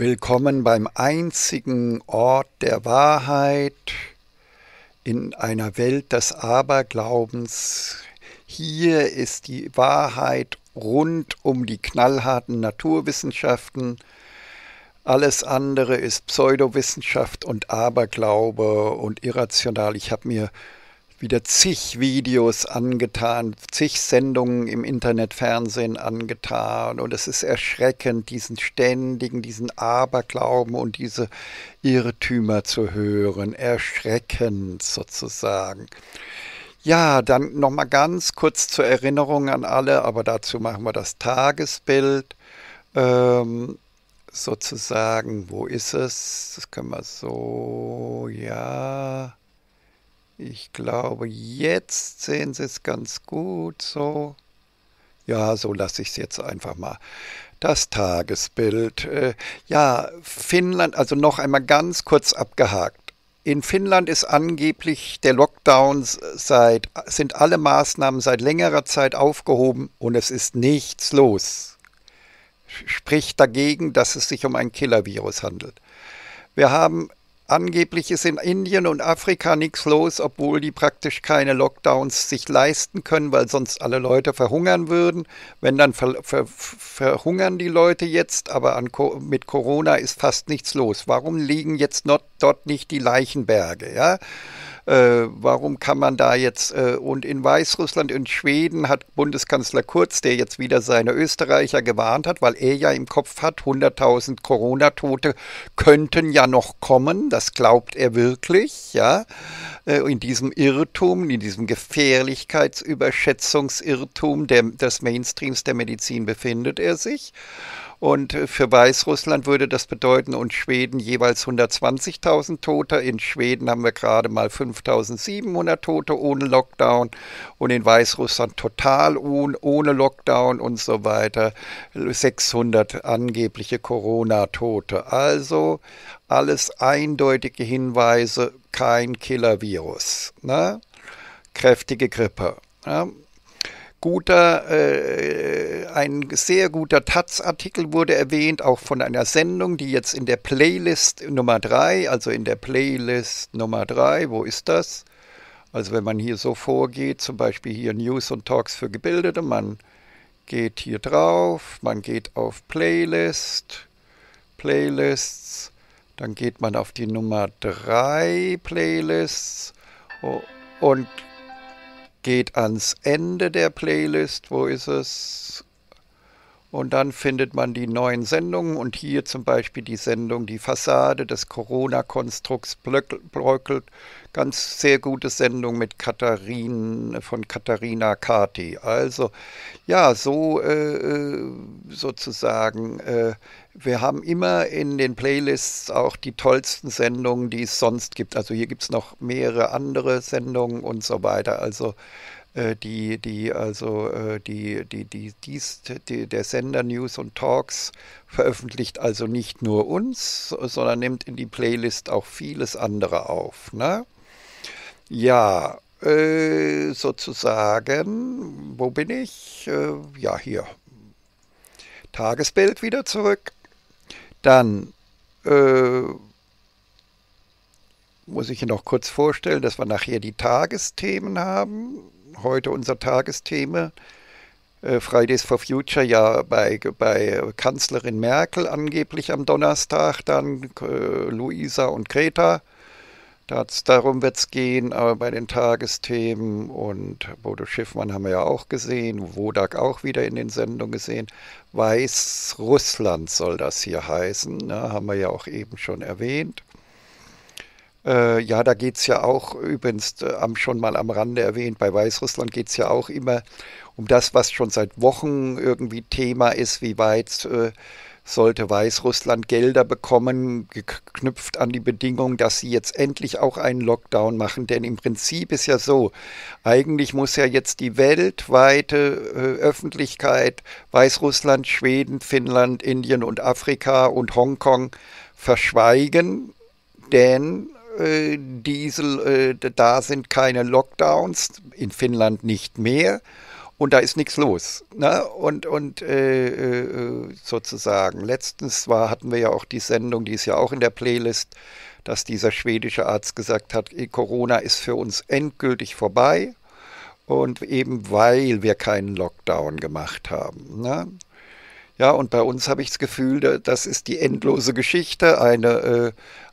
Willkommen beim einzigen Ort der Wahrheit in einer Welt des Aberglaubens. Hier ist die Wahrheit rund um die knallharten Naturwissenschaften. Alles andere ist Pseudowissenschaft und Aberglaube und irrational. Ich habe mir wieder zig Videos angetan, zig Sendungen im Internetfernsehen angetan. Und es ist erschreckend, diesen Aberglauben und diese Irrtümer zu hören. Erschreckend sozusagen. Ja, dann nochmal ganz kurz zur Erinnerung an alle, aber dazu machen wir das Tagesbild. Sozusagen, wo ist es? Das können wir so, ja... Ich glaube, jetzt sehen Sie es ganz gut, so. Ja, so lasse ich es jetzt einfach mal. Das Tagesbild. Ja, Finnland, also noch einmal ganz kurz abgehakt. In Finnland ist angeblich der Lockdown sind alle Maßnahmen seit längerer Zeit aufgehoben und es ist nichts los. Spricht dagegen, dass es sich um ein Killer-Virus handelt. Wir haben... Angeblich ist in Indien und Afrika nichts los, obwohl die praktisch keine Lockdowns sich leisten können, weil sonst alle Leute verhungern würden. Wenn, dann verhungern die Leute jetzt, aber mit Corona ist fast nichts los. Warum liegen jetzt dort nicht die Leichenberge? Ja? Warum kann man da jetzt... und in Weißrussland und Schweden hat Bundeskanzler Kurz, der jetzt wieder seine Österreicher gewarnt hat, weil er ja im Kopf hat, 100.000 Corona-Tote könnten ja noch kommen. Das glaubt er wirklich, ja. In diesem Irrtum, in diesem Gefährlichkeitsüberschätzungsirrtum des Mainstreams der Medizin befindet er sich. Und für Weißrussland würde das bedeuten, und Schweden jeweils 120.000 Tote. In Schweden haben wir gerade mal 5.700 Tote ohne Lockdown und in Weißrussland total ohne Lockdown und so weiter. 600 angebliche Corona-Tote. Also alles eindeutige Hinweise, kein Killer-Virus. Ne? Kräftige Grippe. Ne? Ein sehr guter Taz-Artikel wurde erwähnt, auch von einer Sendung, die jetzt in der Playlist Nummer 3, also in der Playlist Nummer 3, wo ist das? Also wenn man hier so vorgeht, zum Beispiel hier News und Talks für Gebildete, man geht hier drauf, man geht auf Playlists, dann geht man auf die Nummer 3 Playlists und geht ans Ende der Playlist, wo ist es? Und dann findet man die neuen Sendungen und hier zum Beispiel die Sendung Die Fassade des Corona-Konstrukts bröckelt. Ganz sehr gute Sendung mit Katharina Kati. Also ja, so sozusagen, wir haben immer in den Playlists auch die tollsten Sendungen, die es sonst gibt. Also hier gibt es noch mehrere andere Sendungen und so weiter. Also der Sender News und Talks veröffentlicht also nicht nur uns, sondern nimmt in die Playlist auch vieles andere auf. Ne? Ja, sozusagen, wo bin ich? Ja, hier. Tagesbild wieder zurück. Dann muss ich hier noch kurz vorstellen, dass wir nachher die Tagesthemen haben. Heute unser Tagesthema, Fridays for Future, ja bei Kanzlerin Merkel angeblich am Donnerstag, dann Luisa und Greta, darum wird es gehen, aber bei den Tagesthemen, und Bodo Schiffmann haben wir ja auch gesehen, Wodarg auch wieder in den Sendungen gesehen, Weißrussland soll das hier heißen, ne, haben wir ja auch eben schon erwähnt. Ja, da geht es ja auch, übrigens schon mal am Rande erwähnt, bei Weißrussland geht es ja auch immer um das, was schon seit Wochen irgendwie Thema ist, wie weit sollte Weißrussland Gelder bekommen, geknüpft an die Bedingung, dass sie jetzt endlich auch einen Lockdown machen. Denn im Prinzip ist ja so, eigentlich muss ja jetzt die weltweite Öffentlichkeit, Weißrussland, Schweden, Finnland, Indien und Afrika und Hongkong verschweigen, denn... da sind keine Lockdowns, in Finnland nicht mehr, und da ist nichts los. Ne? Und sozusagen, letztens hatten wir ja auch die Sendung, die ist ja auch in der Playlist, dass dieser schwedische Arzt gesagt hat, Corona ist für uns endgültig vorbei und eben weil wir keinen Lockdown gemacht haben. Ne? Ja, und bei uns habe ich das Gefühl, das ist die endlose Geschichte.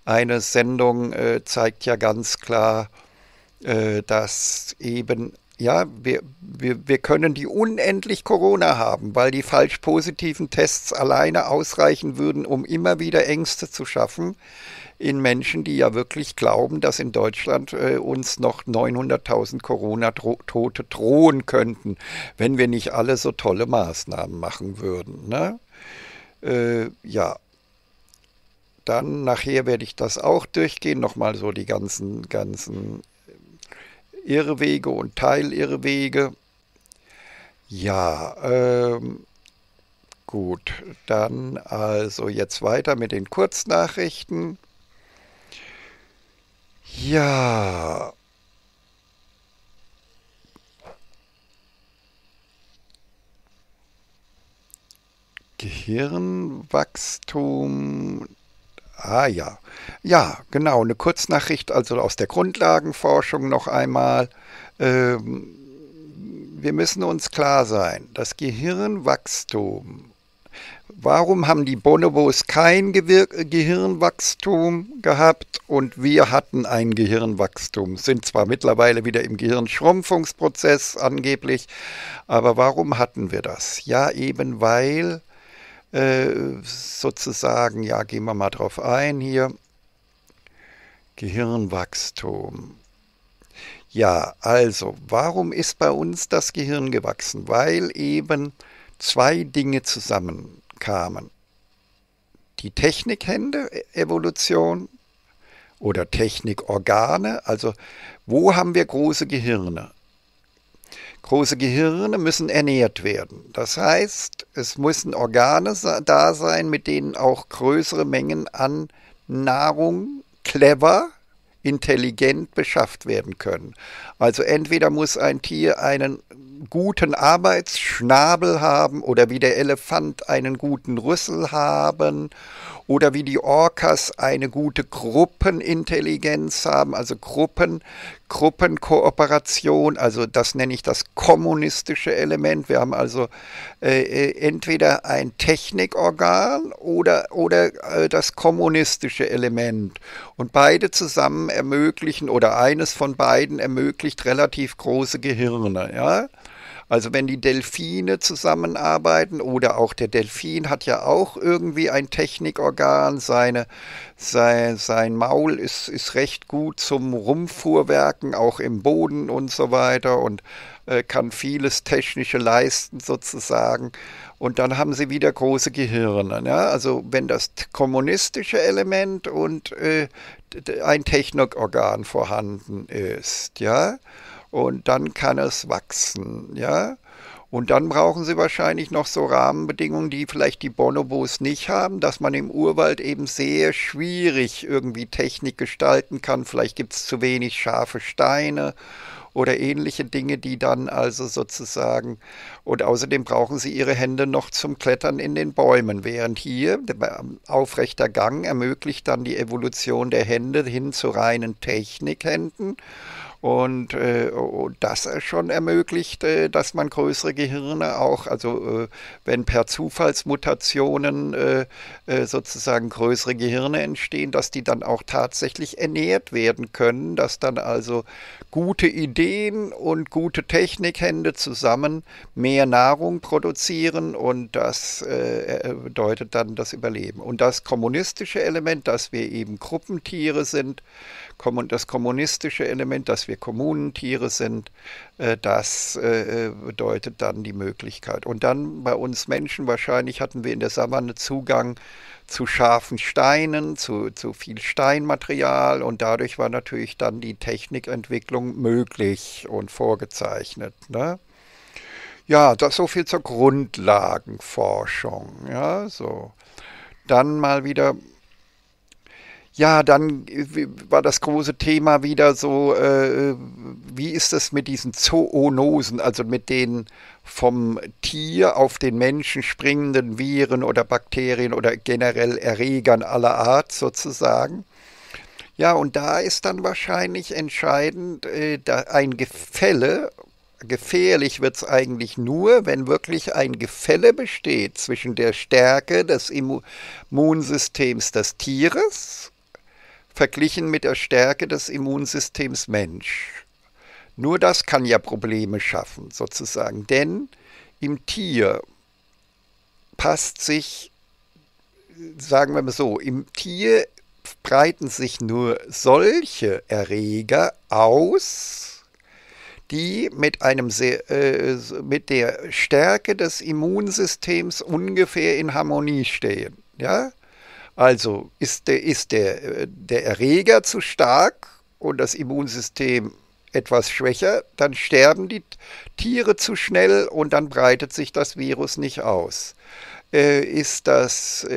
Eine Sendung zeigt ja ganz klar, dass eben, ja, wir können die unendlich Corona haben, weil die falsch positiven Tests alleine ausreichen würden, um immer wieder Ängste zu schaffen in Menschen, die ja wirklich glauben, dass in Deutschland uns noch 900.000 Corona-Tote drohen könnten, wenn wir nicht alle so tolle Maßnahmen machen würden. Ne? Ja, dann nachher werde ich das auch durchgehen, nochmal so die ganzen Irrwege und Teilirrwege. Ja, gut, dann also jetzt weiter mit den Kurznachrichten. Ja, Gehirnwachstum, ah ja, ja genau, eine Kurznachricht, also aus der Grundlagenforschung noch einmal. Wir müssen uns klar sein, das Gehirnwachstum, warum haben die Bonobos kein Gehirnwachstum gehabt und wir hatten ein Gehirnwachstum? Sind zwar mittlerweile wieder im Gehirnschrumpfungsprozess angeblich, aber warum hatten wir das? Ja, eben weil sozusagen, ja, gehen wir mal drauf ein hier, Gehirnwachstum. Ja, also, warum ist bei uns das Gehirn gewachsen? Weil eben zwei Dinge zusammenkamen. Die Technikhände-Evolution oder Technikorgane, also wo haben wir große Gehirne? Große Gehirne müssen ernährt werden. Das heißt, es müssen Organe da sein, mit denen auch größere Mengen an Nahrung clever, intelligent beschafft werden können. Also entweder muss ein Tier einen guten Arbeitsschnabel haben oder wie der Elefant einen guten Rüssel haben oder wie die Orcas eine gute Gruppenintelligenz haben, also Gruppenkooperation, also das nenne ich das kommunistische Element. Wir haben also entweder ein Technikorgan oder das kommunistische Element und beide zusammen ermöglichen oder eines von beiden ermöglicht relativ große Gehirne, ja. Also wenn die Delfine zusammenarbeiten oder auch der Delfin hat ja auch irgendwie ein Technikorgan, sein Maul ist recht gut zum Rumfuhrwerken, auch im Boden und so weiter und kann vieles Technische leisten sozusagen. Und dann haben sie wieder große Gehirne. Ja? Also wenn das kommunistische Element und ein Technikorgan vorhanden ist, ja. Und dann kann es wachsen, ja. Und dann brauchen sie wahrscheinlich noch so Rahmenbedingungen, die vielleicht die Bonobos nicht haben, dass man im Urwald eben sehr schwierig irgendwie Technik gestalten kann. Vielleicht gibt es zu wenig scharfe Steine oder ähnliche Dinge, die dann also sozusagen... Und außerdem brauchen sie ihre Hände noch zum Klettern in den Bäumen, während hier der aufrechter Gang ermöglicht dann die Evolution der Hände hin zu reinen Technikhänden. Und das schon ermöglicht, dass man größere Gehirne auch, also wenn per Zufallsmutationen sozusagen größere Gehirne entstehen, dass die dann auch tatsächlich ernährt werden können, dass dann also gute Ideen und gute Technikhände zusammen mehr Nahrung produzieren und das bedeutet dann das Überleben. Und das kommunistische Element, dass wir eben Gruppentiere sind, das kommunistische Element, dass wir Kommunentiere sind, das bedeutet dann die Möglichkeit. Und dann bei uns Menschen, wahrscheinlich hatten wir in der Savanne Zugang zu scharfen Steinen, zu viel Steinmaterial und dadurch war natürlich dann die Technikentwicklung möglich und vorgezeichnet. Ne? Ja, das so viel zur Grundlagenforschung. Ja, so. Dann mal wieder... Ja, dann war das große Thema wieder so, wie ist es mit diesen Zoonosen, also mit den vom Tier auf den Menschen springenden Viren oder Bakterien oder generell Erregern aller Art sozusagen. Ja, und da ist dann wahrscheinlich entscheidend ein Gefälle. Gefährlich wird es eigentlich nur, wenn wirklich ein Gefälle besteht zwischen der Stärke des Immunsystems des Tieres verglichen mit der Stärke des Immunsystems Mensch. Nur das kann ja Probleme schaffen, sozusagen. Denn im Tier passt sich, sagen wir mal so, im Tier breiten sich nur solche Erreger aus, die mit der Stärke des Immunsystems ungefähr in Harmonie stehen. Ja? Also ist der Erreger zu stark und das Immunsystem etwas schwächer, dann sterben die Tiere zu schnell und dann breitet sich das Virus nicht aus. Ist das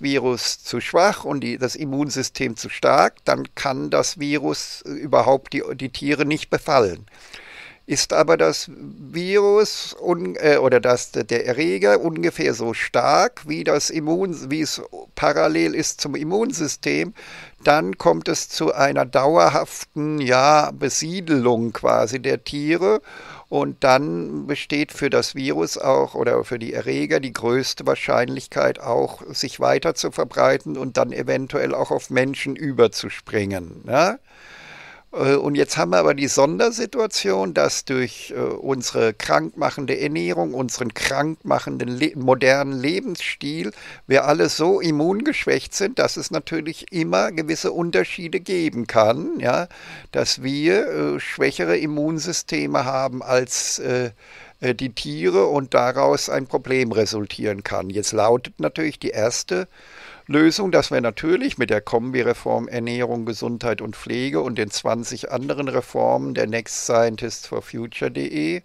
Virus zu schwach und das Immunsystem zu stark, dann kann das Virus überhaupt die Tiere nicht befallen. Ist aber das Virus der Erreger ungefähr so stark wie es parallel ist zum Immunsystem, dann kommt es zu einer dauerhaften Besiedelung quasi der Tiere. Und dann besteht für das Virus auch oder für die Erreger die größte Wahrscheinlichkeit auch, sich weiter zu verbreiten und dann eventuell auch auf Menschen überzuspringen. Ne? Und jetzt haben wir aber die Sondersituation, dass durch unsere krankmachende Ernährung, unseren krankmachenden modernen Lebensstil, wir alle so immungeschwächt sind, dass es natürlich immer gewisse Unterschiede geben kann, ja, dass wir schwächere Immunsysteme haben als die Tiere und daraus ein Problem resultieren kann. Jetzt lautet natürlich die erste Lösung, dass wir natürlich mit der Kombi-Reform Ernährung, Gesundheit und Pflege und den 20 anderen Reformen der Next Scientists for Future.de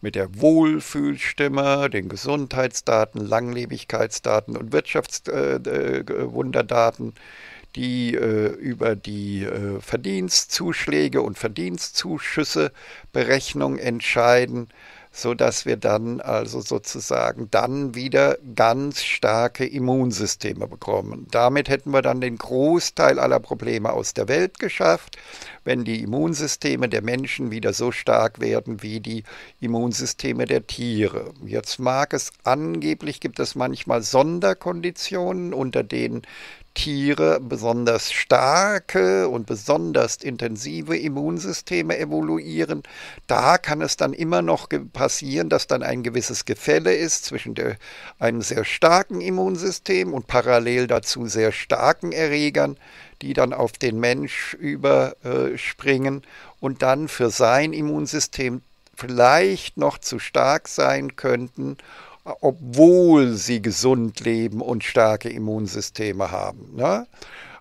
mit der Wohlfühlstimme, den Gesundheitsdaten, Langlebigkeitsdaten und Wirtschaftswunderdaten, die über die Verdienstzuschläge und Verdienstzuschüsse Berechnung entscheiden, sodass wir dann also sozusagen dann wieder ganz starke Immunsysteme bekommen. Damit hätten wir dann den Großteil aller Probleme aus der Welt geschafft, wenn die Immunsysteme der Menschen wieder so stark werden wie die Immunsysteme der Tiere. Jetzt mag es angeblich, gibt es manchmal Sonderkonditionen, unter denen Tiere besonders starke und besonders intensive Immunsysteme evoluieren. Da kann es dann immer noch passieren, dass dann ein gewisses Gefälle ist zwischen einem sehr starken Immunsystem und parallel dazu sehr starken Erregern, die dann auf den Mensch überspringen und dann für sein Immunsystem vielleicht noch zu stark sein könnten, obwohl sie gesund leben und starke Immunsysteme haben. Ne?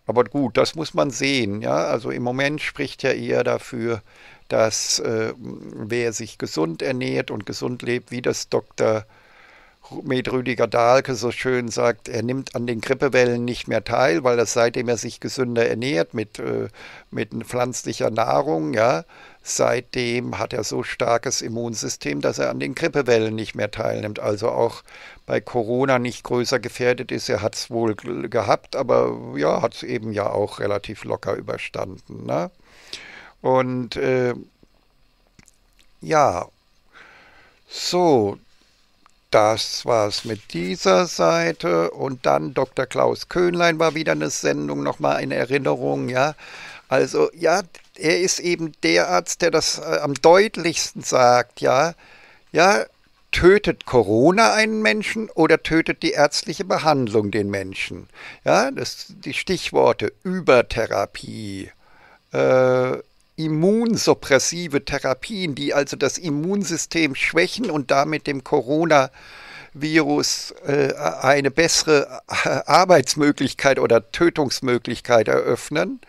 Aber gut, das muss man sehen. Ja? Also im Moment spricht ja eher dafür, dass wer sich gesund ernährt und gesund lebt, wie das Dr. med. Rüdiger Dahlke so schön sagt, er nimmt an den Grippewellen nicht mehr teil, weil das seitdem er sich gesünder ernährt mit pflanzlicher Nahrung, ja, seitdem hat er so starkes Immunsystem, dass er an den Grippewellen nicht mehr teilnimmt. Also auch bei Corona nicht größer gefährdet ist. Er hat es wohl gehabt, aber ja, hat es eben ja auch relativ locker überstanden. Ne? Und ja, so. Das war's mit dieser Seite und dann Dr. Klaus Köhnlein war wieder eine Sendung, nochmal in Erinnerung, ja. Also, ja, er ist eben der Arzt, der das am deutlichsten sagt, ja, tötet Corona einen Menschen oder tötet die ärztliche Behandlung den Menschen? Ja, das sind die Stichworte Übertherapie, immunsuppressive Therapien, die also das Immunsystem schwächen und damit dem Coronavirus eine bessere Arbeitsmöglichkeit oder Tötungsmöglichkeit eröffnen.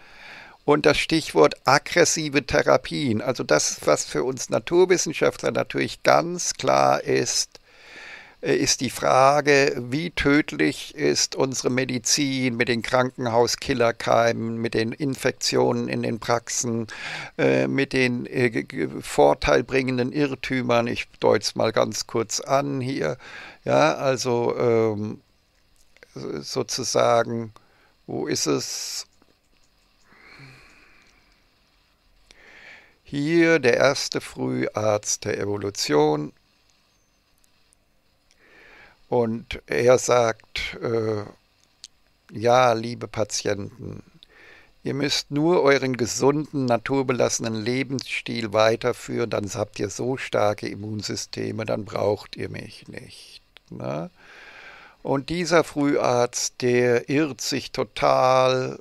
Und das Stichwort aggressive Therapien, also das, was für uns Naturwissenschaftler natürlich ganz klar ist, ist die Frage, wie tödlich ist unsere Medizin mit den Krankenhauskillerkeimen, mit den Infektionen in den Praxen, mit den vorteilbringenden Irrtümern. Ich deute es mal ganz kurz an hier. Ja, also sozusagen, wo ist es? Hier der erste Früharzt der Evolution. Und er sagt, ja, liebe Patienten, ihr müsst nur euren gesunden, naturbelassenen Lebensstil weiterführen, dann habt ihr so starke Immunsysteme, dann braucht ihr mich nicht. Ne? Und dieser Früharzt, der irrt sich total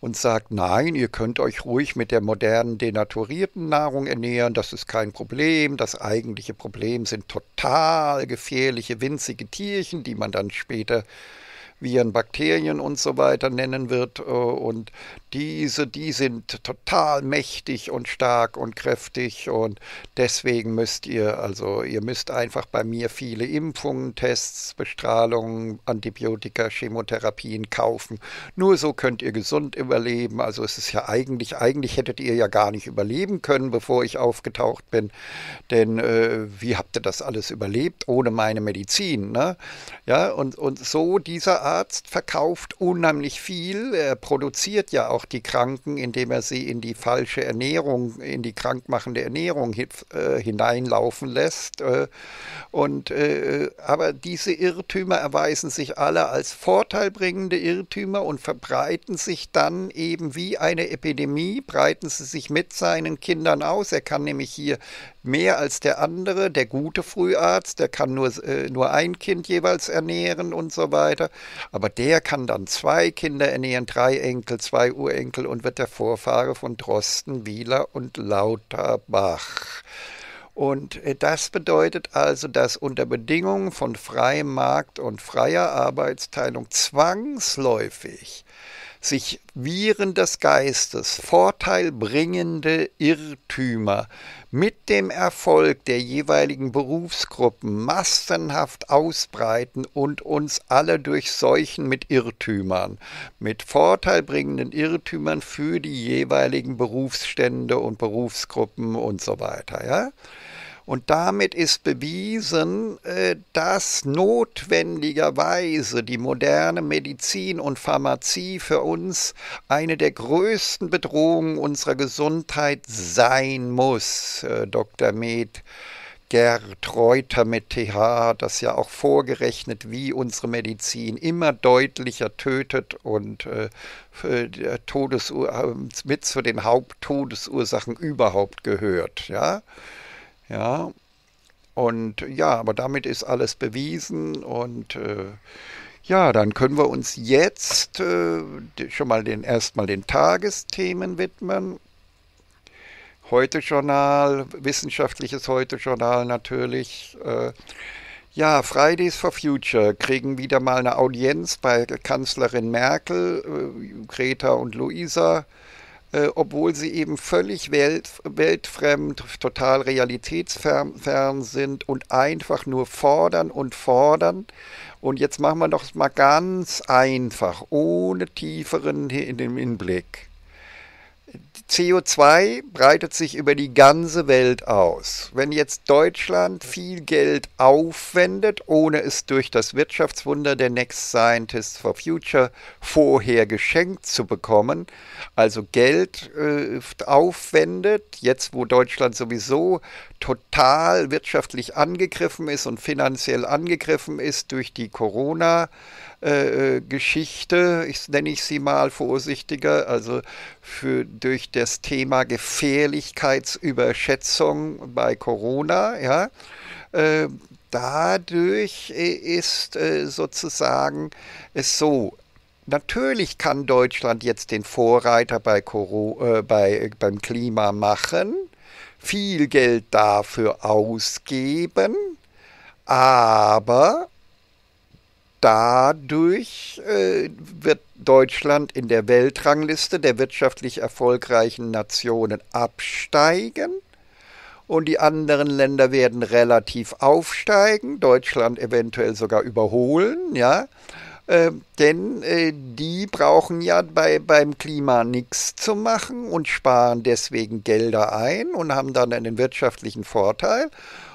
und sagt, nein, ihr könnt euch ruhig mit der modernen, denaturierten Nahrung ernähren, das ist kein Problem. Das eigentliche Problem sind total gefährliche, winzige Tierchen, die man dann später Viren, Bakterien und so weiter nennen wird. Und die sind total mächtig und stark und kräftig. Und deswegen müsst ihr, also ihr müsst einfach bei mir viele Impfungen, Tests, Bestrahlungen, Antibiotika, Chemotherapien kaufen. Nur so könnt ihr gesund überleben. Also es ist ja eigentlich hättet ihr ja gar nicht überleben können, bevor ich aufgetaucht bin. Denn wie habt ihr das alles überlebt ohne meine Medizin? Ne? Ja, und so dieser Arzt verkauft unheimlich viel, er produziert ja auch die Kranken, indem er sie in die falsche Ernährung, in die krankmachende Ernährung hineinlaufen lässt. Aber diese Irrtümer erweisen sich alle als vorteilbringende Irrtümer und verbreiten sich dann eben wie eine Epidemie, breiten sie sich mit seinen Kindern aus. Er kann nämlich hier mehr als der andere, der gute Früharzt, der kann nur ein Kind jeweils ernähren und so weiter. Aber der kann dann 2 Kinder ernähren, 3 Enkel, 2 Urenkel und wird der Vorfahre von Drosten, Wieler und Lauterbach. Und das bedeutet also, dass unter Bedingungen von freiem Markt und freier Arbeitsteilung zwangsläufig sich Viren des Geistes, vorteilbringende Irrtümer mit dem Erfolg der jeweiligen Berufsgruppen massenhaft ausbreiten und uns alle durchseuchen mit Irrtümern, mit vorteilbringenden Irrtümern für die jeweiligen Berufsstände und Berufsgruppen und so weiter, ja? Und damit ist bewiesen, dass notwendigerweise die moderne Medizin und Pharmazie für uns eine der größten Bedrohungen unserer Gesundheit sein muss. Dr. med. Rüdiger mit TH, das ja auch vorgerechnet, wie unsere Medizin immer deutlicher tötet und mit zu den Haupttodesursachen überhaupt gehört, ja. Ja, und ja, aber damit ist alles bewiesen und ja, dann können wir uns jetzt schon mal erstmal den Tagesthemen widmen. Heute-Journal, wissenschaftliches Heute-Journal natürlich. Ja, Fridays for Future kriegen wieder mal eine Audienz bei Kanzlerin Merkel, Greta und Luisa. Obwohl sie eben völlig weltfremd, total realitätsfern sind und einfach nur fordern und fordern. Und jetzt machen wir doch mal ganz einfach, ohne tieferen Hinblick. CO2 breitet sich über die ganze Welt aus. Wenn jetzt Deutschland viel Geld aufwendet, ohne es durch das Wirtschaftswunder der Next Scientists for Future vorher geschenkt zu bekommen, also Geld aufwendet, jetzt wo Deutschland sowieso total wirtschaftlich angegriffen ist und finanziell angegriffen ist durch die Corona-Geschichte, nenne ich sie mal vorsichtiger, also durch das Thema Gefährlichkeitsüberschätzung bei Corona, ja, dadurch ist sozusagen es so. Natürlich kann Deutschland jetzt den Vorreiter beim Klima machen, viel Geld dafür ausgeben, aber dadurch wird Deutschland in der Weltrangliste der wirtschaftlich erfolgreichen Nationen absteigen und die anderen Länder werden relativ aufsteigen, Deutschland eventuell sogar überholen, ja. Denn die brauchen ja beim Klima nichts zu machen und sparen deswegen Gelder ein und haben dann einen wirtschaftlichen Vorteil.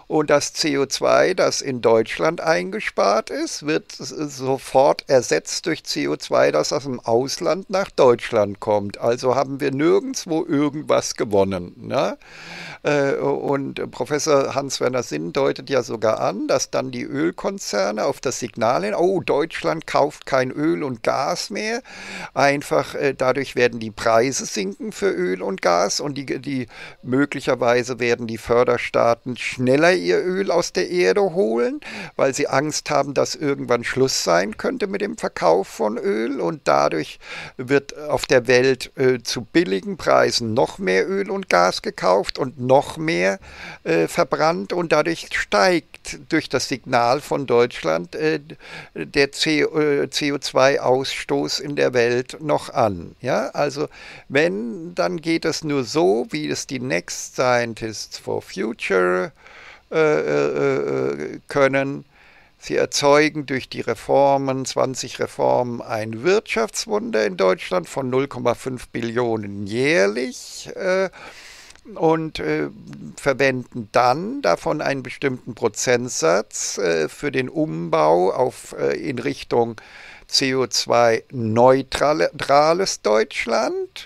Und das CO2, das in Deutschland eingespart ist, wird sofort ersetzt durch CO2, das aus dem Ausland nach Deutschland kommt. Also haben wir nirgendwo irgendwas gewonnen, ne? Und Professor Hans-Werner Sinn deutet ja sogar an, dass dann die Ölkonzerne auf das Signal hin, oh, Deutschland kauft kein Öl und Gas mehr. Einfach dadurch werden die Preise sinken für Öl und Gas und möglicherweise werden die Förderstaaten schneller ihr Öl aus der Erde holen, weil sie Angst haben, dass irgendwann Schluss sein könnte mit dem Verkauf von Öl und dadurch wird auf der Welt zu billigen Preisen noch mehr Öl und Gas gekauft und noch mehr verbrannt und dadurch steigt durch das Signal von Deutschland der CO2-Ausstoß in der Welt noch an. Ja? Also wenn, dann geht es nur so, wie es die Next Scientists for Future können. Sie erzeugen durch die Reformen, 20 Reformen, ein Wirtschaftswunder in Deutschland von 0,5 Billionen jährlich und verwenden dann davon einen bestimmten Prozentsatz für den Umbau in Richtung CO2-neutrales Deutschland.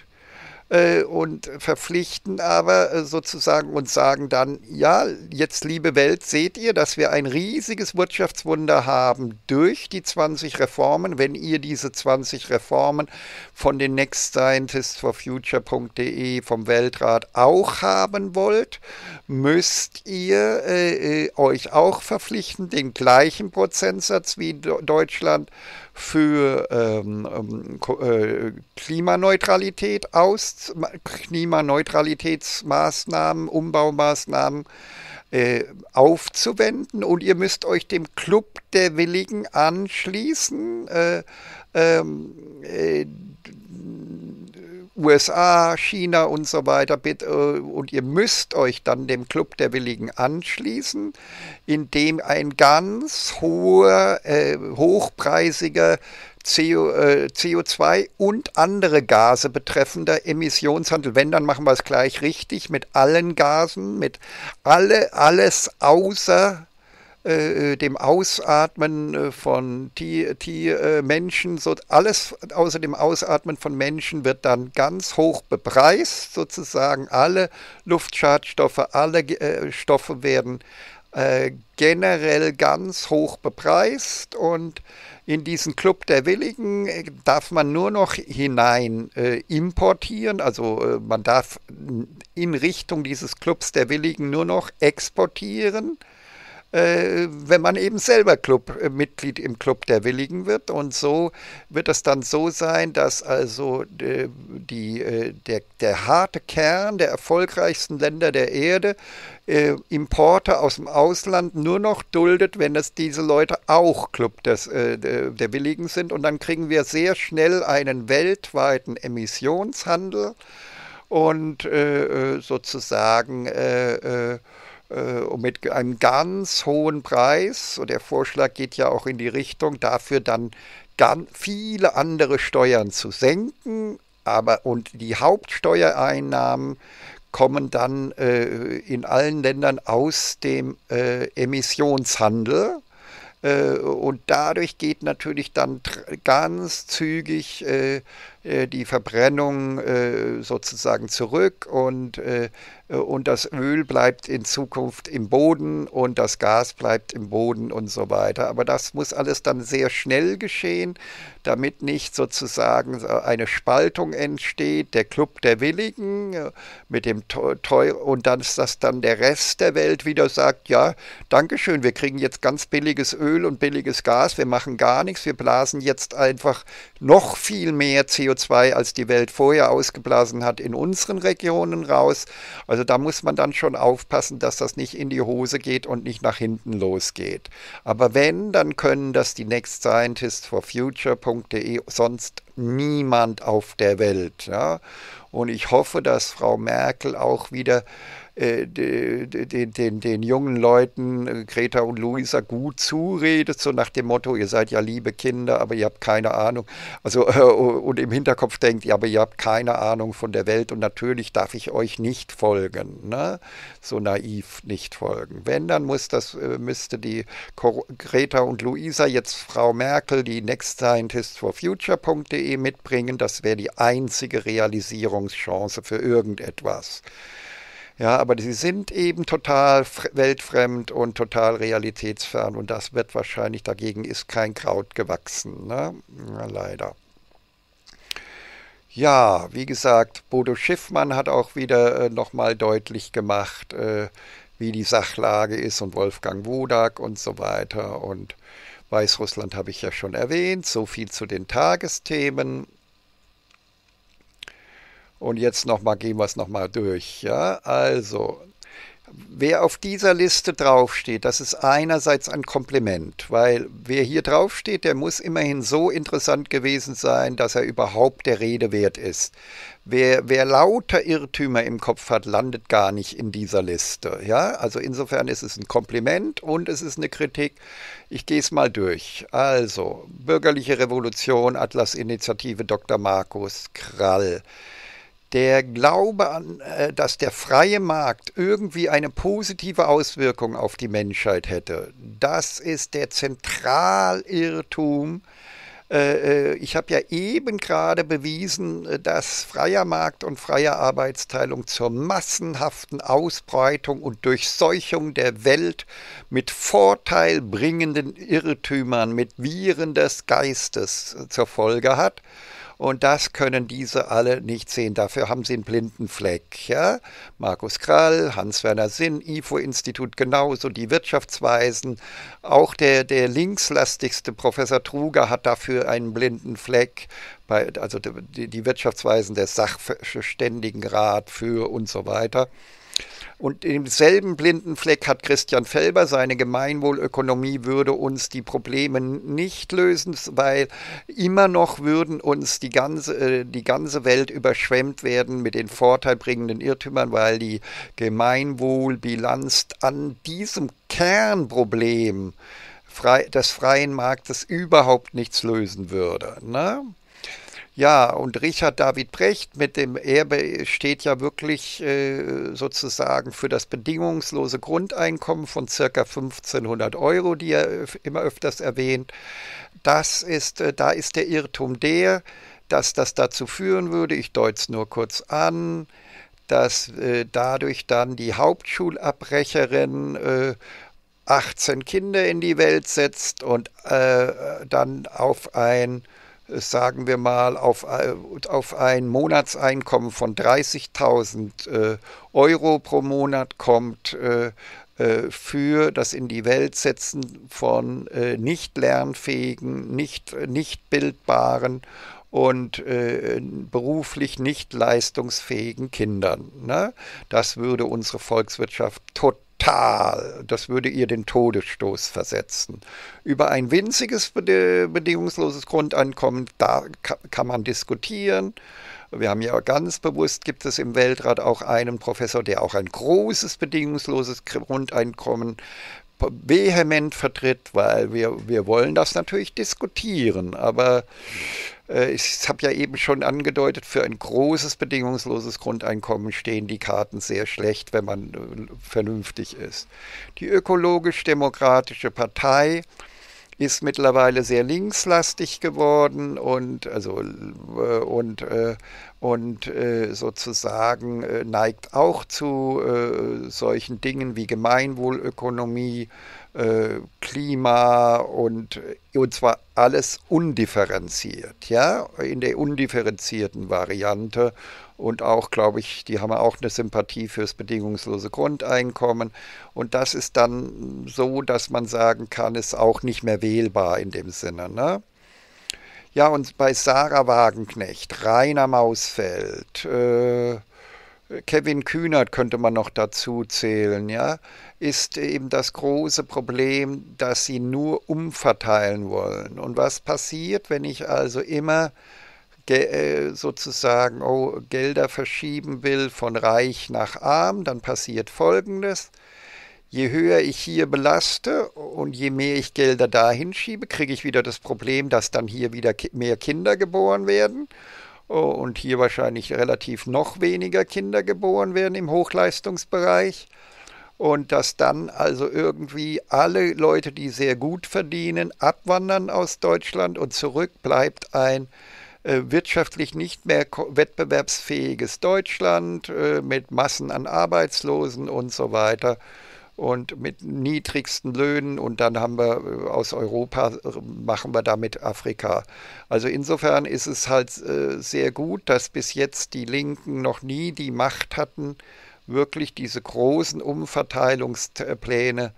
Und verpflichten aber sozusagen und sagen dann, ja, jetzt liebe Welt, seht ihr, dass wir ein riesiges Wirtschaftswunder haben durch die 20 Reformen, wenn ihr diese 20 Reformen von den nextscientistsforfuture.de vom Weltrat auch haben wollt, müsst ihr euch auch verpflichten, den gleichen Prozentsatz wie Deutschland für Klimaneutralität Klimaneutralitätsmaßnahmen, Umbaumaßnahmen aufzuwenden und ihr müsst euch dem Club der Willigen anschließen, USA, China und so weiter, und ihr müsst euch dann dem Club der Willigen anschließen, in dem ein ganz hoher, hochpreisiger CO2 und andere Gase betreffender Emissionshandel. Wenn, dann machen wir es gleich richtig mit allen Gasen, mit alles außer dem Ausatmen von Menschen, so alles außer dem Ausatmen von Menschen wird dann ganz hoch bepreist, sozusagen alle Luftschadstoffe, alle Stoffe werden generell ganz hoch bepreist und in diesen Club der Willigen darf man nur noch hinein importieren, also man darf in Richtung dieses Clubs der Willigen nur noch exportieren, wenn man eben selber Mitglied im Club der Willigen wird. Und so wird es dann so sein, dass also der harte Kern der erfolgreichsten Länder der Erde Importe aus dem Ausland nur noch duldet, wenn es diese Leute auch Club der Willigen sind. Und dann kriegen wir sehr schnell einen weltweiten Emissionshandel und sozusagen mit einem ganz hohen Preis, und der Vorschlag geht ja auch in die Richtung, dafür dann ganz viele andere Steuern zu senken, und die Hauptsteuereinnahmen kommen dann in allen Ländern aus dem Emissionshandel. Und dadurch geht natürlich dann ganz zügig die Verbrennung sozusagen zurück und das Öl bleibt in Zukunft im Boden und das Gas bleibt im Boden und so weiter. Aber das muss alles dann sehr schnell geschehen, damit nicht sozusagen eine Spaltung entsteht, der Club der Willigen mit dem Teuer und dann ist das dann der Rest der Welt wieder sagt, ja, Dankeschön, wir kriegen jetzt ganz billiges Öl und billiges Gas, wir machen gar nichts, wir blasen jetzt einfach noch viel mehr CO2, als die Welt vorher ausgeblasen hat, in unseren Regionen raus. Also da muss man dann schon aufpassen, dass das nicht in die Hose geht und nicht nach hinten losgeht. Aber wenn, dann können das die nextscientistsforfuture.de sonst niemand auf der Welt. Ja? Und ich hoffe, dass Frau Merkel auch wieder den jungen Leuten, Greta und Luisa, gut zuredet, so nach dem Motto, ihr seid ja liebe Kinder, aber ihr habt keine Ahnung, also und im Hinterkopf denkt, ja, aber ihr habt keine Ahnung von der Welt und natürlich darf ich euch nicht folgen, ne? So naiv nicht folgen. Wenn, dann müsste die Greta und Luisa jetzt Frau Merkel die Next Scientists for Future.de mitbringen, das wäre die einzige Realisierungschance für irgendetwas. Ja, aber sie sind eben total weltfremd und total realitätsfern und das wird wahrscheinlich, dagegen ist kein Kraut gewachsen, ne? Ja, leider. Ja, wie gesagt, Bodo Schiffmann hat auch wieder nochmal deutlich gemacht, wie die Sachlage ist und Wolfgang Wodarg und so weiter, und Weißrussland habe ich ja schon erwähnt, so viel zu den Tagesthemen. Und jetzt nochmal, gehen wir es nochmal durch. Ja? Also, wer auf dieser Liste draufsteht, das ist einerseits ein Kompliment, weil wer hier draufsteht, der muss immerhin so interessant gewesen sein, dass er überhaupt der Rede wert ist. Wer lauter Irrtümer im Kopf hat, landet gar nicht in dieser Liste. Ja? Also insofern ist es ein Kompliment und es ist eine Kritik. Ich gehe es mal durch. Also, Bürgerliche Revolution, Atlas-Initiative Dr. Markus Krall. Der Glaube an, dass der freie Markt irgendwie eine positive Auswirkung auf die Menschheit hätte, das ist der Zentralirrtum. Ich habe ja eben gerade bewiesen, dass freier Markt und freie Arbeitsteilung zur massenhaften Ausbreitung und Durchseuchung der Welt mit vorteilbringenden Irrtümern, mit Viren des Geistes zur Folge hat. Und das können diese alle nicht sehen. Dafür haben sie einen blinden Fleck. Ja? Markus Krall, Hans-Werner Sinn, IFO-Institut genauso, die Wirtschaftsweisen. Auch der linkslastigste Professor Truger hat dafür einen blinden Fleck. Also die Wirtschaftsweisen, der Sachverständigenrat für und so weiter. Und denselben blinden Fleck hat Christian Felber, seine Gemeinwohl-Ökonomie würde uns die Probleme nicht lösen, weil immer noch würden uns die ganze Welt überschwemmt werden mit den vorteilbringenden Irrtümern, weil die Gemeinwohlbilanz an diesem Kernproblem des freien Marktes überhaupt nichts lösen würde, ne? Ja, und Richard David Precht, mit dem Erbe steht ja wirklich sozusagen für das bedingungslose Grundeinkommen von ca. 1500 Euro, die er immer öfters erwähnt. Da ist der Irrtum der, dass das dazu führen würde, ich deute es nur kurz an, dass dadurch dann die Hauptschulabbrecherin 18 Kinder in die Welt setzt und dann auf ein, sagen wir mal, auf ein Monatseinkommen von 30.000 Euro pro Monat kommt, für das in die Welt setzen von nicht lernfähigen, nicht bildbaren und beruflich nicht leistungsfähigen Kindern. Ne? Das würde unsere Volkswirtschaft das würde ihr den Todesstoß versetzen. Über ein winziges bedingungsloses Grundeinkommen, da kann man diskutieren. Wir haben ja ganz bewusst, gibt es im Weltrat auch einen Professor, der auch ein großes bedingungsloses Grundeinkommen vehement vertritt, weil wir wollen das natürlich diskutieren, aber ich habe ja eben schon angedeutet, für ein großes bedingungsloses Grundeinkommen stehen die Karten sehr schlecht, wenn man vernünftig ist. Die Ökologisch-Demokratische Partei ist mittlerweile sehr linkslastig geworden und sozusagen neigt auch zu solchen Dingen wie Gemeinwohlökonomie, Klima und zwar alles undifferenziert, ja, in der undifferenzierten Variante. Und auch, glaube ich, die haben auch eine Sympathie fürs bedingungslose Grundeinkommen. Und das ist dann so, dass man sagen kann, ist auch nicht mehr wählbar in dem Sinne, ne? Ja, und bei Sahra Wagenknecht, Rainer Mausfeld, Kevin Kühnert könnte man noch dazu zählen, ja, ist eben das große Problem, dass sie nur umverteilen wollen. Und was passiert, wenn ich also immer sozusagen Gelder verschieben will von reich nach arm, dann passiert Folgendes. Je höher ich hier belaste und je mehr ich Gelder dahin schiebe, kriege ich wieder das Problem, dass dann hier wieder mehr Kinder geboren werden und hier wahrscheinlich relativ noch weniger Kinder geboren werden im Hochleistungsbereich. Und dass dann also irgendwie alle Leute, die sehr gut verdienen, abwandern aus Deutschland und zurück bleibt ein wirtschaftlich nicht mehr wettbewerbsfähiges Deutschland mit Massen an Arbeitslosen und so weiter und mit niedrigsten Löhnen, und dann haben wir aus Europa, machen wir damit Afrika. Also insofern ist es halt sehr gut, dass bis jetzt die Linken noch nie die Macht hatten, wirklich diese großen Umverteilungspläne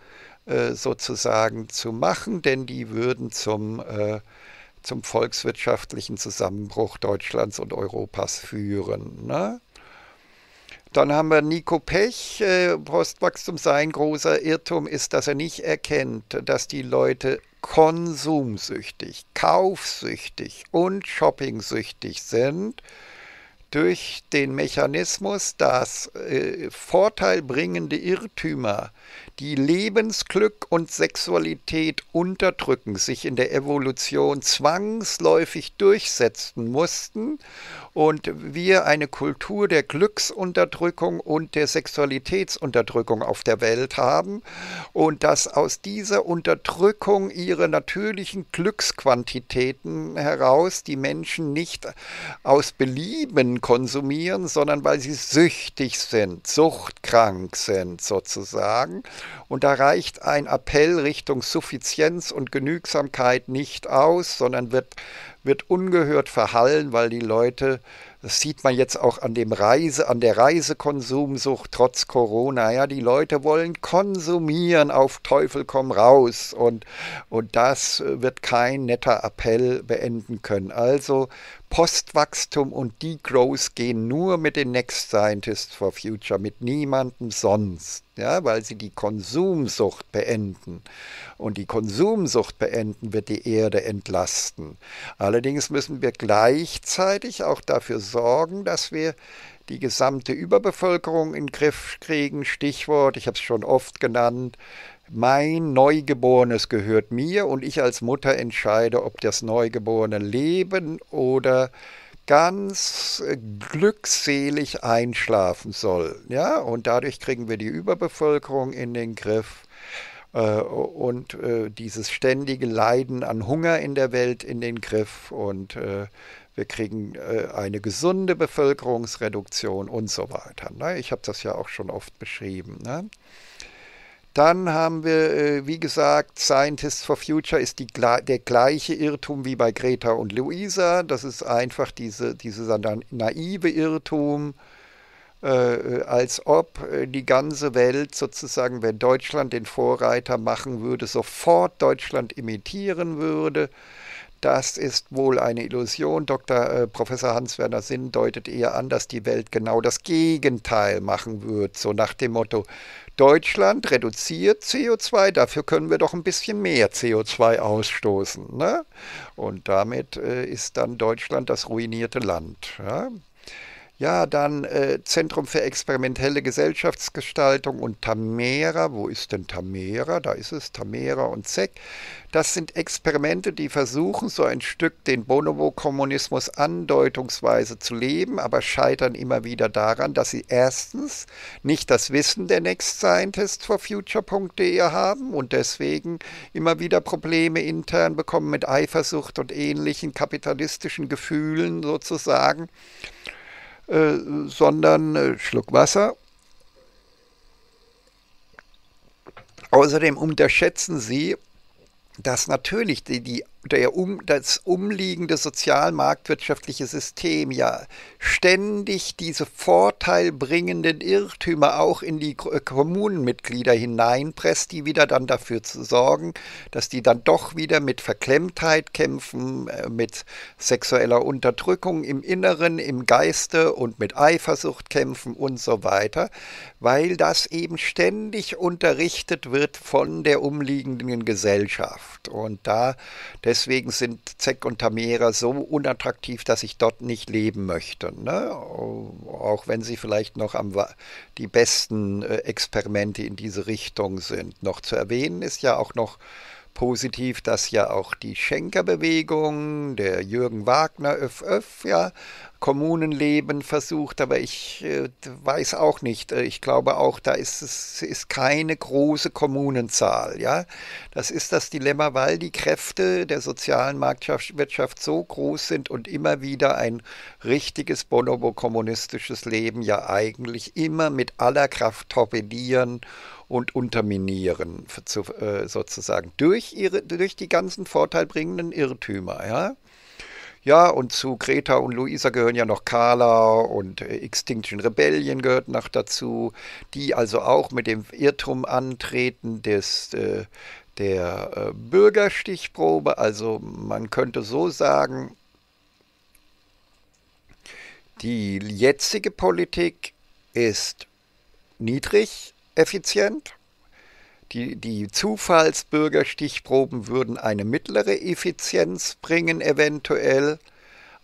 sozusagen zu machen, denn die würden zum volkswirtschaftlichen Zusammenbruch Deutschlands und Europas führen, ne? Dann haben wir Niko Paech, Postwachstum. Sein großer Irrtum ist, dass er nicht erkennt, dass die Leute konsumsüchtig, kaufsüchtig und shoppingsüchtig sind, durch den Mechanismus, dass vorteilbringende Irrtümer, die Lebensglück und Sexualität unterdrücken, sich in der Evolution zwangsläufig durchsetzen mussten und wir eine Kultur der Glücksunterdrückung und der Sexualitätsunterdrückung auf der Welt haben und dass aus dieser Unterdrückung ihre natürlichen Glücksquantitäten heraus die Menschen nicht aus Belieben konsumieren, sondern weil sie süchtig sind, suchtkrank sind sozusagen. Und da reicht ein Appell Richtung Suffizienz und Genügsamkeit nicht aus, sondern wird ungehört verhallen, weil die Leute, das sieht man jetzt auch an der Reisekonsumsucht trotz Corona, ja, die Leute wollen konsumieren, auf Teufel komm raus, und das wird kein netter Appell beenden können. Also Postwachstum und Degrowth gehen nur mit den Next Scientists for Future, mit niemandem sonst, ja, weil sie die Konsumsucht beenden. Und die Konsumsucht beenden wird die Erde entlasten. Allerdings müssen wir gleichzeitig auch dafür sorgen, dass wir die gesamte Überbevölkerung in den Griff kriegen. Stichwort, ich habe es schon oft genannt, mein Neugeborenes gehört mir und ich als Mutter entscheide, ob das Neugeborene leben oder ganz glückselig einschlafen soll. Ja? Und dadurch kriegen wir die Überbevölkerung in den Griff und dieses ständige Leiden an Hunger in der Welt in den Griff, und wir kriegen eine gesunde Bevölkerungsreduktion und so weiter, ne? Ich habe das ja auch schon oft beschrieben, ne? Dann haben wir, wie gesagt, Scientists for Future ist der gleiche Irrtum wie bei Greta und Luisa. Das ist einfach dieser naive Irrtum, als ob die ganze Welt sozusagen, wenn Deutschland den Vorreiter machen würde, sofort Deutschland imitieren würde. Das ist wohl eine Illusion. Professor Hans-Werner Sinn deutet eher an, dass die Welt genau das Gegenteil machen wird. So nach dem Motto, Deutschland reduziert CO2, dafür können wir doch ein bisschen mehr CO2 ausstoßen, ne? Und damit ist dann Deutschland das ruinierte Land, ja? Ja, dann Zentrum für experimentelle Gesellschaftsgestaltung und Tamera. Wo ist denn Tamera? Da ist es, Tamera und ZEGG. Das sind Experimente, die versuchen, so ein Stück den Bonobo-Kommunismus andeutungsweise zu leben, aber scheitern immer wieder daran, dass sie erstens nicht das Wissen der Next Scientists for Future.de haben und deswegen immer wieder Probleme intern bekommen mit Eifersucht und ähnlichen kapitalistischen Gefühlen sozusagen. Sondern Schluck Wasser. Außerdem unterschätzen sie, dass natürlich das umliegende sozial-marktwirtschaftliche System ja ständig diese vorteilbringenden Irrtümer auch in die Kommunenmitglieder hineinpresst, die wieder dann dafür zu sorgen, dass die dann doch wieder mit Verklemmtheit kämpfen, mit sexueller Unterdrückung im Inneren, im Geiste und mit Eifersucht kämpfen und so weiter, weil das eben ständig unterrichtet wird von der umliegenden Gesellschaft. Und da deswegen sind ZEGG und Tamera so unattraktiv, dass ich dort nicht leben möchte. Ne? Auch wenn sie vielleicht noch die besten Experimente in diese Richtung sind. Noch zu erwähnen ist ja auch noch positiv, dass ja auch die Schenkerbewegung, der Jürgen Wagner, ja, Kommunenleben versucht, aber ich weiß auch nicht. Ich glaube auch, da ist keine große Kommunenzahl. Ja? Das ist das Dilemma, weil die Kräfte der sozialen Marktwirtschaft so groß sind und immer wieder ein richtiges bonobo-kommunistisches Leben ja eigentlich immer mit aller Kraft torpedieren und unterminieren, sozusagen, durch die ganzen vorteilbringenden Irrtümer. Ja? Ja, und zu Greta und Luisa gehören ja noch Carla und Extinction Rebellion gehört noch dazu, die also auch mit dem Irrtum antreten der Bürgerstichprobe. Also man könnte so sagen, die jetzige Politik ist niedrig effizient. Die Zufallsbürgerstichproben würden eine mittlere Effizienz bringen eventuell,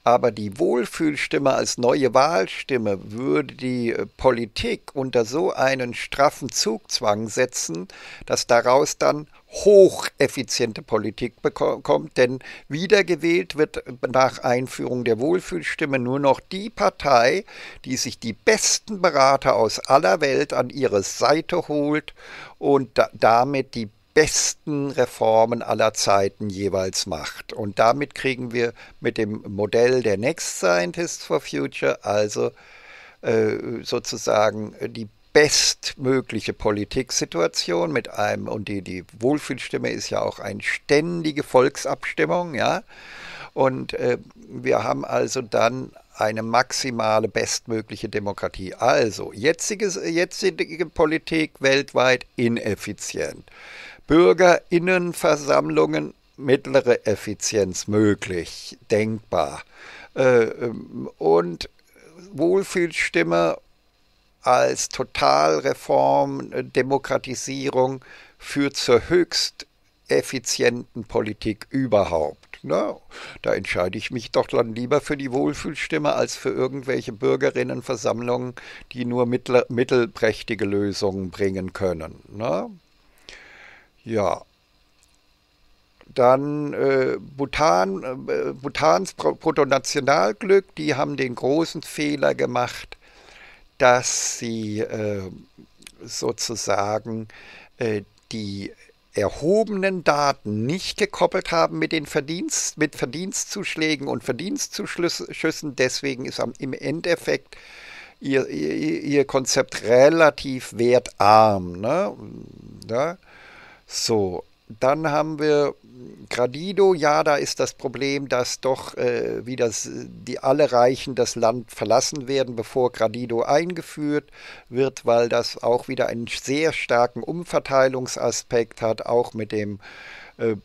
aber die Wohlfühlstimme als neue Wahlstimme würde die Politik unter so einen straffen Zugzwang setzen, dass daraus dann hocheffiziente Politik bekommt, denn wiedergewählt wird nach Einführung der Wohlfühlstimme nur noch die Partei, die sich die besten Berater aus aller Welt an ihre Seite holt und damit die besten Reformen aller Zeiten jeweils macht. Und damit kriegen wir mit dem Modell der Next Scientists for Future also sozusagen die bestmögliche Politiksituation mit einem, und die Wohlfühlstimme ist ja auch eine ständige Volksabstimmung, ja, und wir haben also dann eine maximale bestmögliche Demokratie. Also jetzige Politik weltweit ineffizient. BürgerInnenversammlungen mittlere Effizienz möglich, denkbar. Und Wohlfühlstimme als Totalreform, Demokratisierung führt zur höchst effizienten Politik überhaupt. Ne? Da entscheide ich mich doch dann lieber für die Wohlfühlstimme als für irgendwelche Bürgerinnenversammlungen, die nur mittelprächtige Lösungen bringen können. Ne? Ja. Dann Bhutans Bruttonationalglück, die haben den großen Fehler gemacht, dass sie sozusagen die erhobenen Daten nicht gekoppelt haben mit Verdienstzuschlägen und Verdienstzuschüssen. Deswegen ist im Endeffekt ihr Konzept relativ wertarm. Ne? Ja? So, dann haben wir Gradido, ja, da ist das Problem, dass doch wieder alle Reichen das Land verlassen werden, bevor Gradido eingeführt wird, weil das auch wieder einen sehr starken Umverteilungsaspekt hat, auch mit dem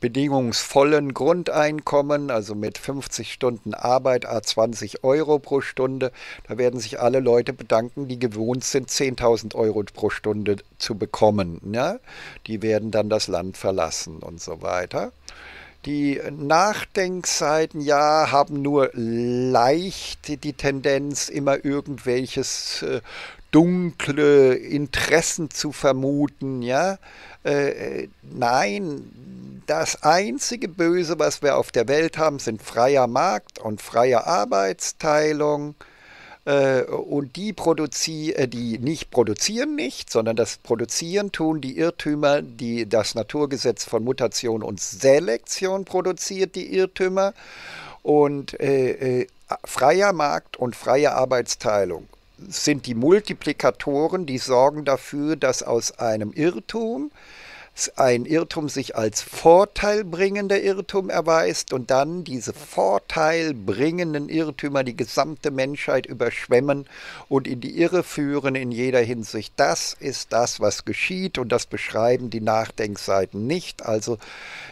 bedingungsvollen Grundeinkommen, also mit 50 Stunden Arbeit à 20 € pro Stunde. Da werden sich alle Leute bedanken, die gewohnt sind, 10.000 € pro Stunde zu bekommen. Ne? Die werden dann das Land verlassen und so weiter. Die Nachdenkseiten, ja, haben nur leicht die Tendenz, immer irgendwelches dunkle Interessen zu vermuten, ja. Nein, das einzige Böse, was wir auf der Welt haben, sind freier Markt und freie Arbeitsteilung. Und die nicht produzieren nicht, sondern das Produzieren tun die Irrtümer, die das Naturgesetz von Mutation und Selektion produziert, die Irrtümer. Und freier Markt und freie Arbeitsteilung sind die Multiplikatoren, die sorgen dafür, dass aus einem Irrtum ein Irrtum sich als vorteilbringender Irrtum erweist und dann diese vorteilbringenden Irrtümer die gesamte Menschheit überschwemmen und in die Irre führen in jeder Hinsicht. Das ist das, was geschieht, und das beschreiben die Nachdenkseiten nicht. Also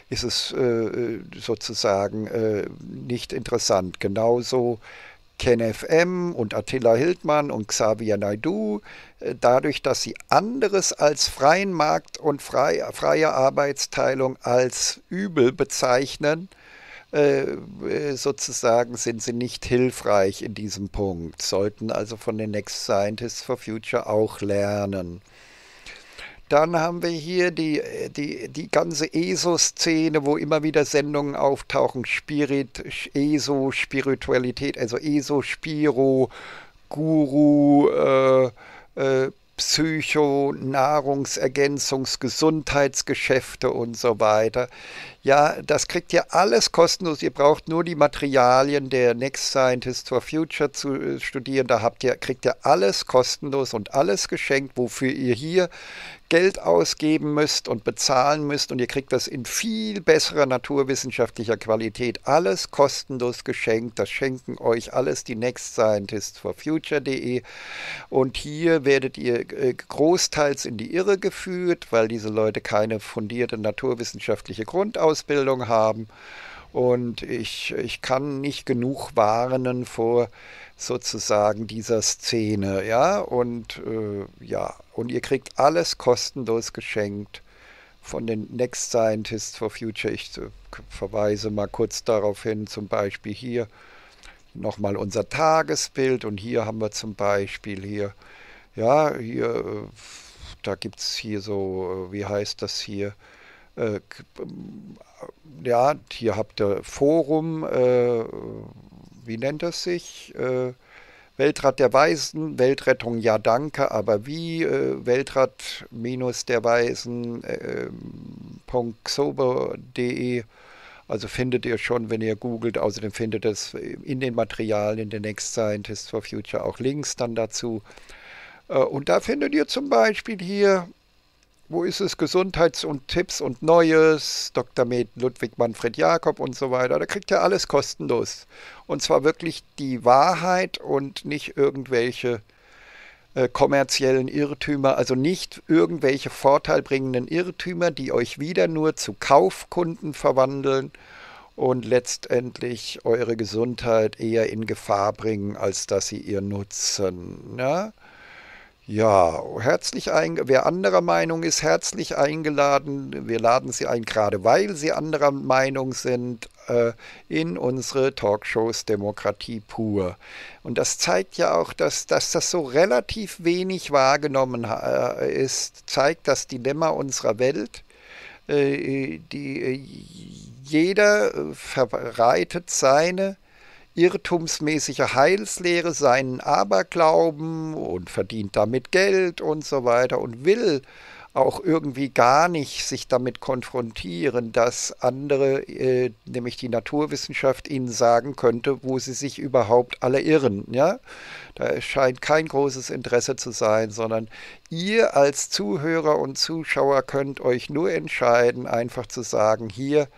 ist es sozusagen nicht interessant. Genauso Ken FM und Attila Hildmann und Xavier Naidoo, dadurch, dass sie anderes als freien Markt und freie Arbeitsteilung als übel bezeichnen, sozusagen sind sie nicht hilfreich in diesem Punkt, sollten also von den Next Scientists for Future auch lernen. Dann haben wir hier die ganze ESO-Szene, wo immer wieder Sendungen auftauchen, Spirit, ESO, Spiritualität, also ESO, Spiro, Guru, Psycho, Nahrungsergänzungs-, Gesundheitsgeschäfte und so weiter. Ja, das kriegt ihr alles kostenlos. Ihr braucht nur die Materialien der Next Scientists for Future zu studieren. Da kriegt ihr alles kostenlos und alles geschenkt, wofür ihr hier Geld ausgeben müsst und bezahlen müsst. Und ihr kriegt das in viel besserer naturwissenschaftlicher Qualität. Alles kostenlos geschenkt. Das schenken euch alles die nextscientistsforfuture.de. Und hier werdet ihr großteils in die Irre geführt, weil diese Leute keine fundierte naturwissenschaftliche Grundausbildung haben. Und ich kann nicht genug warnen vor sozusagen dieser Szene, ja, und ja, und ihr kriegt alles kostenlos geschenkt von den Next Scientists for Future. Ich verweise mal kurz darauf hin, zum Beispiel hier nochmal unser Tagesbild, und hier haben wir zum Beispiel hier, ja, hier, da gibt es hier so, wie heißt das hier, ja, hier habt ihr Forum, wie nennt das sich? Weltrat der Weisen, Weltrettung, ja danke, aber wie? Weltrat-der-weisen.xober.de. Also findet ihr schon, wenn ihr googelt. Außerdem findet es in den Materialien der Next Scientists for Future auch Links dann dazu. Und da findet ihr zum Beispiel hier, wo ist es, Gesundheits- und Tipps und Neues, Dr. med. Ludwig Manfred Jakob und so weiter. Da kriegt ihr alles kostenlos. Und zwar wirklich die Wahrheit und nicht irgendwelche kommerziellen Irrtümer, also nicht irgendwelche vorteilbringenden Irrtümer, die euch wieder nur zu Kaufkunden verwandeln und letztendlich eure Gesundheit eher in Gefahr bringen, als dass sie ihr nutzen, ne? Ja, wer anderer Meinung ist, herzlich eingeladen. Wir laden Sie ein, gerade weil Sie anderer Meinung sind, in unsere Talkshows Demokratie pur. Und das zeigt ja auch, dass das so relativ wenig wahrgenommen ist, zeigt das Dilemma unserer Welt. Jeder verbreitet seine irrtumsmäßige Heilslehre, seinen Aberglauben und verdient damit Geld und so weiter und will auch irgendwie gar nicht sich damit konfrontieren, dass andere, nämlich die Naturwissenschaft, ihnen sagen könnte, wo sie sich überhaupt alle irren. Ja? Da scheint kein großes Interesse zu sein, sondern ihr als Zuhörer und Zuschauer könnt euch nur entscheiden, einfach zu sagen, hier,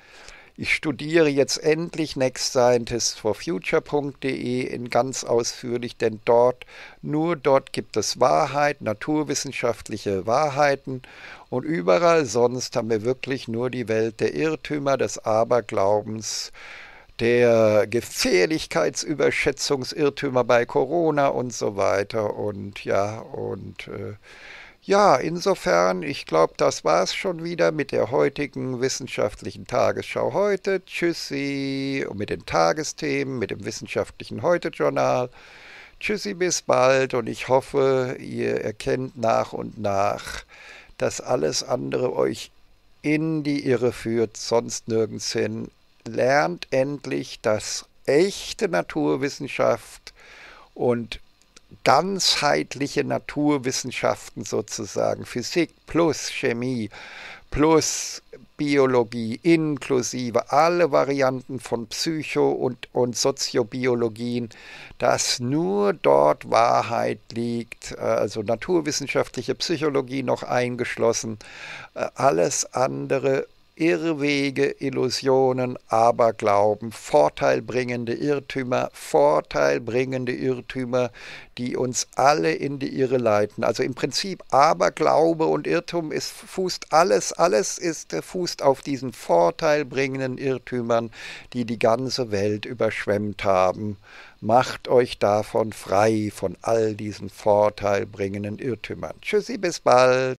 ich studiere jetzt endlich nextscientistsforfuture.de in ganz ausführlich, denn nur dort gibt es Wahrheit, naturwissenschaftliche Wahrheiten, und überall sonst haben wir wirklich nur die Welt der Irrtümer, des Aberglaubens, der Gefährlichkeitsüberschätzungsirrtümer bei Corona und so weiter. Und ja, insofern, ich glaube, das war's schon wieder mit der heutigen wissenschaftlichen Tagesschau heute. Tschüssi, und mit den Tagesthemen, mit dem wissenschaftlichen Heute-Journal. Tschüssi, bis bald, und ich hoffe, ihr erkennt nach und nach, dass alles andere euch in die Irre führt, sonst nirgends hin. Lernt endlich, dass echte Naturwissenschaft und ganzheitliche Naturwissenschaften sozusagen, Physik plus Chemie plus Biologie inklusive alle Varianten von Psycho- und Soziobiologien, dass nur dort Wahrheit liegt, also naturwissenschaftliche Psychologie noch eingeschlossen, alles andere Irrwege, Illusionen, Aberglauben, vorteilbringende Irrtümer, die uns alle in die Irre leiten. Also im Prinzip Aberglaube und Irrtum fußt alles fußt auf diesen vorteilbringenden Irrtümern, die die ganze Welt überschwemmt haben. Macht euch davon frei, von all diesen vorteilbringenden Irrtümern. Tschüssi, bis bald.